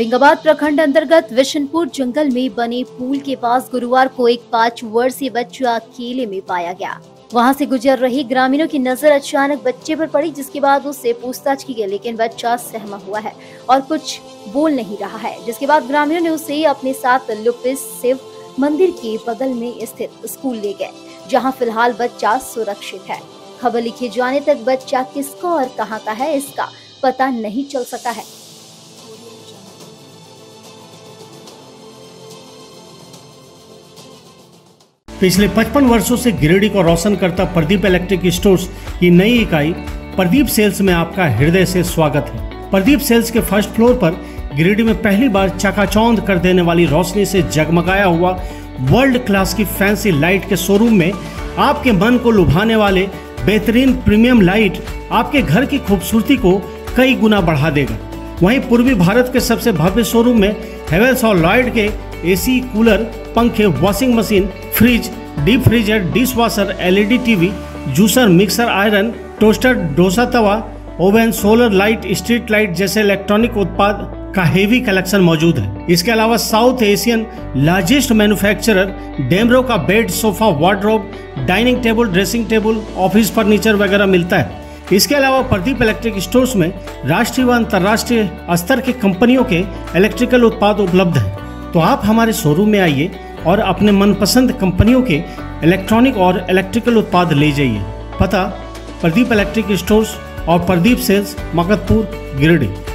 होशंगाबाद प्रखंड अंतर्गत बिशनपुर जंगल में बने पुल के पास गुरुवार को एक 5 वर्षीय बच्चा केले में पाया गया। वहां से गुजर रहे ग्रामीणों की नजर अचानक बच्चे पर पड़ी, जिसके बाद उससे पूछताछ की गई, लेकिन बच्चा सहमा हुआ है और कुछ बोल नहीं रहा है। जिसके बाद ग्रामीणों ने उसे अपने साथ लुप्तिस शिव मंदिर के बगल में स्थित स्कूल ले गए, जहां फिलहाल बच्चा सुरक्षित है। खबर लिखे जाने तक बच्चा किसका और कहां का है इसका पता नहीं चल सका है। पिछले 55 वर्षों से गिरिडीह को रोशन करता प्रदीप इलेक्ट्रिक स्टोर्स की नई इकाई प्रदीप सेल्स में आपका हृदय से स्वागत है। प्रदीप सेल्स के फर्स्ट फ्लोर पर गिरिडीह में पहली बार चकाचौंध कर देने वाली रोशनी से जगमगाया हुआ वर्ल्ड क्लास की फैंसी लाइट के शोरूम में आपके मन को लुभाने वाले बेहतरीन प्रीमियम लाइट आपके घर की खूबसूरती को कई गुना बढ़ा देगा। वहीं पूर्वी भारत के सबसे भव्य शोरूम में हेवेल्स और लॉयड के एसी, कूलर, पंखे, washing machine, fridge, deep freezer, dishwasher, LED TV, juicer, mixer, iron, toaster, dosa तवा, oven, solar light, street light जैसे इलेक्ट्रॉनिक उत्पाद का हेवी कलेक्शन मौजूद है। इसके अलावा south Asian largest manufacturer Damro का bed, sofa, wardrobe, dining table, dressing table, office furniture वगैरह मिलता है। इसके अलावा प्रदीप इलेक्ट्रिक स्टोर्स में राष्ट्रीय व अंतर्राष्ट्रीय स्तर के कंपनियों के इलेक्ट्रिकल उत्पाद उपलब्ध है। तो आप हमारे शोरूम में आइए और अपने मनपसंद कंपनियों के इलेक्ट्रॉनिक और इलेक्ट्रिकल उत्पाद ले जाइए। पता प्रदीप इलेक्ट्रिक स्टोर्स और प्रदीप सेल्स, मगधपुर, गिरिडीह।